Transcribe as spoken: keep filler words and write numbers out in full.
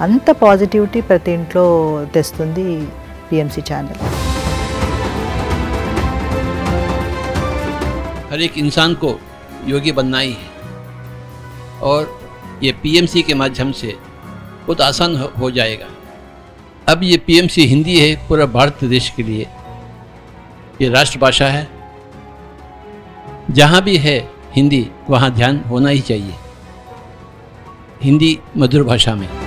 अंत पॉजिटिविटी प्रति इंట్లో తెస్తుంది पीएमसी चैनल। हर एक इंसान को योगी बनना ही है और ये पीएमसी के माध्यम से बहुत आसान हो जाएगा। अब ये पीएमसी हिंदी है पूरा भारत देश के लिए, ये राष्ट्रभाषा है। जहाँ भी है हिंदी वहाँ ध्यान होना ही चाहिए हिंदी मधुर भाषा में।